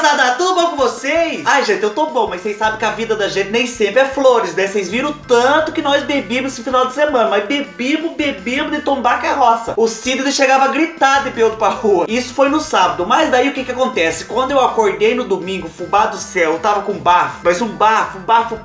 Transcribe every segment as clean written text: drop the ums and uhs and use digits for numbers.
moçada, tudo bom com vocês? Ai gente, eu tô bom, mas vocês sabem que a vida da gente nem sempre é flores, né? Vocês viram tanto que nós bebimos esse final de semana, mas bebimos de tombar carroça. O Cid chegava a gritar de bêbado pra rua. Isso foi no sábado, mas daí o que que acontece? Quando eu acordei no domingo, fubá do céu, eu tava com bafo, mas um bafo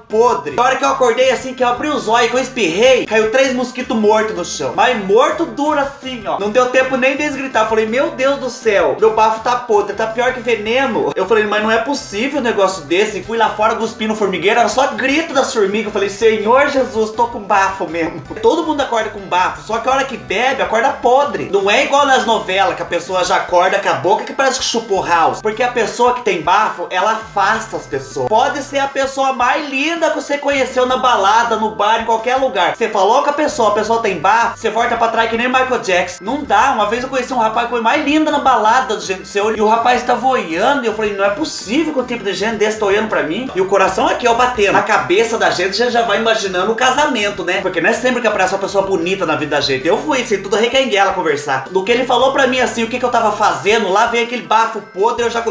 podre. Na hora que eu acordei assim, que eu abri os olhos, que eu espirrei, caiu 3 mosquitos mortos no chão. Mas morto duro assim, ó. Não deu tempo nem deles gritar. Eu falei, meu Deus do céu, meu bafo tá podre, tá pior que veneno. Eu falei, mas não é possível um negócio desse. E fui lá fora cuspindo formigueiro, era só grito das formigas. Eu falei, Senhor Jesus, tô com bafo mesmo. Todo mundo acorda com bafo, só que a hora que bebe, acorda podre. Não é igual nas novelas, que a pessoa já acorda com a boca que parece que chupou house. Porque a pessoa que tem bafo, ela afasta as pessoas. Pode ser a pessoa mais linda que você conheceu na balada, no bar, em qualquer lugar. Você falou com a pessoa tem bafo, você volta pra trás que nem Michael Jackson. Não dá, uma vez eu conheci um rapaz que foi mais linda na balada do gente do seu, e o rapaz tava olhando, e eu falei, não é possível que o tipo de gente desse tá olhando pra mim. E o coração aqui, ó, batendo. Na cabeça da gente, já vai imaginando o casamento, né? Porque não é sempre que aparece uma pessoa bonita na vida da gente. Eu fui, assim, tudo requenguela conversar. Do que ele falou pra mim, assim, o que que eu tava fazendo, lá veio aquele bafo podre, eu já...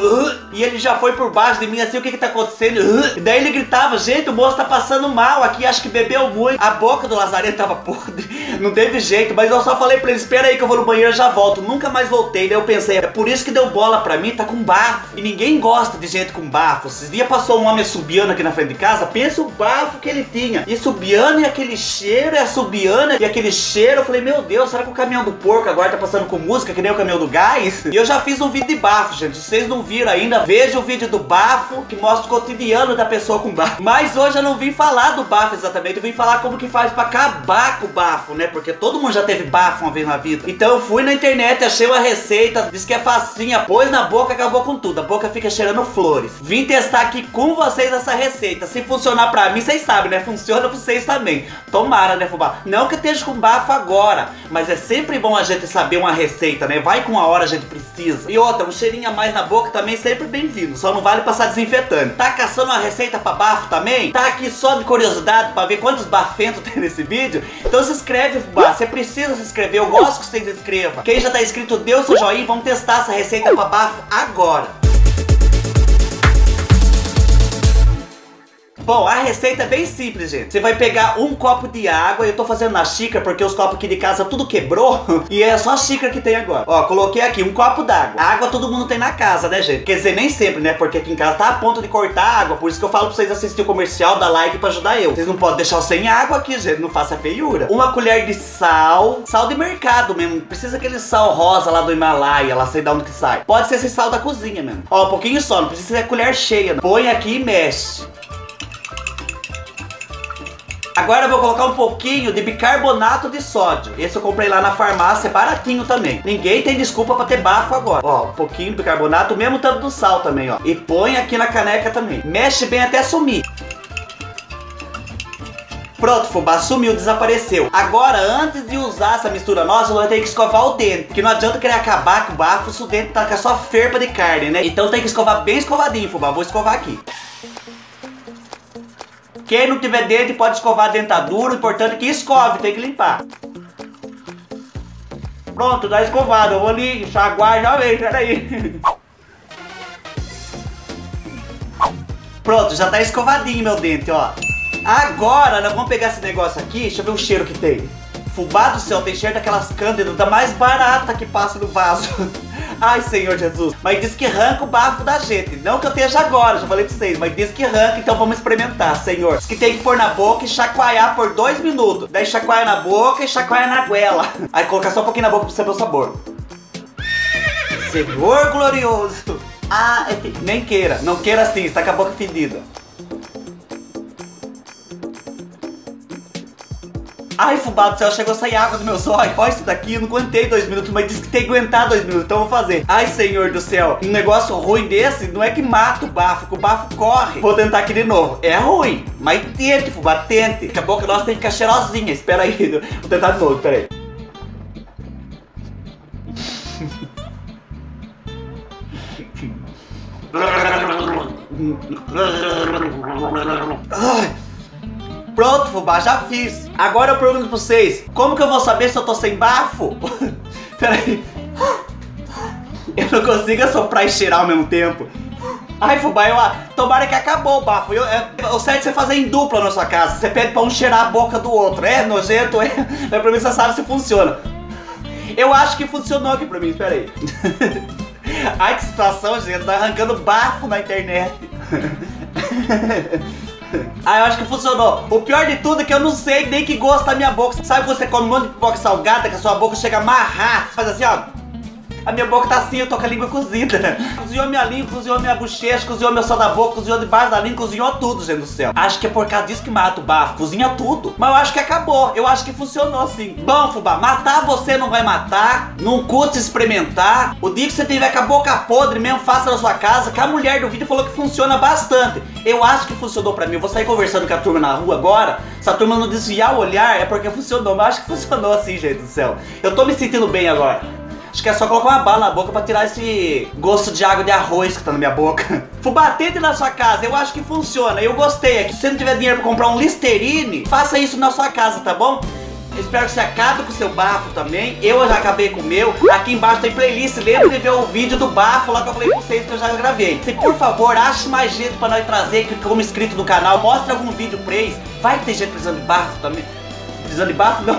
E ele já foi por baixo de mim, assim, o que que tá acontecendo? E daí ele gritava, gente, o moço tá passando mal aqui, acho que bebeu muito. A boca do Lazareto tava podre, não teve jeito, mas eu só falei pra ele, espera aí que eu vou no banheiro, já volto. Nunca mais voltei, daí eu pensei, é por isso que deu bola pra mim, tá com bafo. E ninguém gosta de gente com bafo. Esses dias passou um homem assobiando aqui na frente de casa, pensa o bafo que ele tinha. E assobiando, e aquele cheiro, e assobiando, e aquele cheiro. Eu falei, meu Deus, será que o caminhão do porco agora tá passando com música, que nem o caminhão do gás? E eu já fiz um vídeo de bafo, gente, vocês não viram ainda, veja o vídeo do bafo, que mostra o cotidiano da pessoa com bafo. Mas hoje eu não vim falar do bafo exatamente, eu vim falar como que faz pra acabar com o bafo, né? Porque todo mundo já teve bafo uma vez na vida. Então eu fui na internet, achei uma receita, diz que é facinha, pôs na boca, acabou com tudo, a boca fica cheirando flores. Vim testar aqui com vocês essa receita, se funcionar pra mim, vocês sabem, né? Funciona pra vocês também. Tomara, né, fubá? Não que esteja com bafo agora, mas é sempre bom a gente saber uma receita, né? Vai com a hora a gente precisa. E outra, um cheirinho a mais na boca também sempre bem-vindo, só não vale passar desinfetante. Tá caçando uma receita pra bafo também? Tá aqui só de curiosidade pra ver quantos bafentos tem nesse vídeo? Então se inscreve, fubá, você precisa se inscrever, eu gosto que você se inscreva. Quem já tá inscrito, deu seu joinha, vamos testar essa receita pra bafo agora. Bom, a receita é bem simples, gente. Você vai pegar um copo de água. Eu tô fazendo na xícara porque os copos aqui de casa tudo quebrou. E é só a xícara que tem agora. Ó, coloquei aqui um copo d'água. Água todo mundo tem na casa, né, gente? Quer dizer, nem sempre, né? Porque aqui em casa tá a ponto de cortar água. Por isso que eu falo pra vocês assistirem o comercial, dar like pra ajudar eu. Vocês não podem deixar sem água aqui, gente. Não faça feiura. Uma colher de sal. Sal de mercado mesmo. Precisa aquele sal rosa lá do Himalaia, lá sei de onde que sai. Pode ser esse sal da cozinha mesmo. Ó, um pouquinho só. Não precisa ser colher cheia, não. Põe aqui e mexe. Agora eu vou colocar um pouquinho de bicarbonato de sódio. Esse eu comprei lá na farmácia, é baratinho também. Ninguém tem desculpa pra ter bafo agora. Ó, um pouquinho de bicarbonato, mesmo tanto do sal também, ó. E põe aqui na caneca também. Mexe bem até sumir. Pronto, fubá, sumiu, desapareceu. Agora, antes de usar essa mistura nossa, nós temos que escovar o dente. Porque não adianta querer acabar com o bafo se o dente tá com só ferpa de carne, né? Então tem que escovar bem escovadinho, fubá. Vou escovar aqui. Quem não tiver dente pode escovar a dentadura, o importante é que escove, tem que limpar. Pronto, dá escovado, eu vou ali enxaguar já vejo, peraí. Pronto, já tá escovadinho meu dente, ó. Agora nós vamos pegar esse negócio aqui, deixa eu ver o cheiro que tem. Fubá do céu, tem cheiro daquelas cândidas mais barata que passa no vaso. Ai, Senhor Jesus. Mas diz que arranca o bafo da gente. Não que eu esteja agora, já falei pra vocês. Mas diz que arranca, então vamos experimentar, Senhor. Diz que tem que pôr na boca e chacoalhar por 2 minutos. Daí chacoalha na boca e chacoalha na goela. Aí coloca só um pouquinho na boca pra saber o sabor. Senhor glorioso. Ah, nem queira. Não queira assim, está com a boca fedida. Ai, fubá do céu, chegou a sair água do meu zóio. Olha isso daqui, eu não aguentei 2 minutos, mas disse que tem que aguentar 2 minutos, então eu vou fazer. Ai, Senhor do céu, um negócio ruim desse não é que mata o bafo, que o bafo corre. Vou tentar aqui de novo. É ruim, mas tente, fubá, tente. Daqui a pouco nós tem que ficar cheirosinha, espera aí. Vou tentar de novo, peraí. Ai. Pronto, fubá, já fiz. Agora eu pergunto pra vocês, como que eu vou saber se eu tô sem bafo? Peraí. Eu não consigo soprar e cheirar ao mesmo tempo. Ai, Fubá, tomara que acabou o bafo. O certo é você fazer em dupla na sua casa. Você pede pra um cheirar a boca do outro. É nojento, é. Mas pra mim você sabe se funciona. Eu acho que funcionou aqui pra mim, espera aí. Ai, que situação, gente. Tá arrancando bafo na internet. Ah, eu acho que funcionou. O pior de tudo é que eu não sei nem que gosto da minha boca. Sabe quando você come um monte de pipoca salgada que a sua boca chega a amarrar? Você faz assim, ó. A minha boca tá assim, eu tô com a língua cozida. Cozinhou minha língua, cozinhou minha bochecha, cozinhou meu céu da boca, cozinhou debaixo da língua, cozinhou tudo, gente do céu. Acho que é por causa disso que mata o bafo, cozinha tudo. Mas eu acho que acabou, eu acho que funcionou sim. Bom, Fubá, matar você não vai matar, não custa experimentar. O dia que você tiver com a boca podre mesmo, faça na sua casa, que a mulher do vídeo falou que funciona bastante. Eu acho que funcionou pra mim, eu vou sair conversando com a turma na rua agora. Se a turma não desviar o olhar, é porque funcionou, mas acho que funcionou assim, gente do céu. Eu tô me sentindo bem agora. Acho que é só colocar uma bala na boca pra tirar esse gosto de água de arroz que tá na minha boca. Fubá, tente na sua casa, eu acho que funciona, eu gostei aqui. Se você não tiver dinheiro pra comprar um Listerine, faça isso na sua casa, tá bom? Eu espero que você acabe com o seu bafo também. Eu já acabei com o meu. Aqui embaixo tem playlist. Lembra de ver o vídeo do bafo lá que eu falei pra vocês que eu já gravei. Se por favor, ache mais gente pra nós trazer como inscrito no canal. Mostra algum vídeo pra eles. Vai que tem gente precisando de bafo também. Precisando de bafo? Não.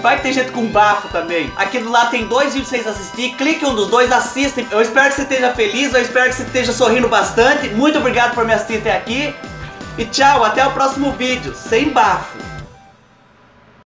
Vai que tem gente com bafo também. Aqui do lado tem dois vídeos pra vocês assistirem. Clique em um dos dois, assistem. Eu espero que você esteja feliz, eu espero que você esteja sorrindo bastante. Muito obrigado por me assistir até aqui. E tchau, até o próximo vídeo. Sem bafo.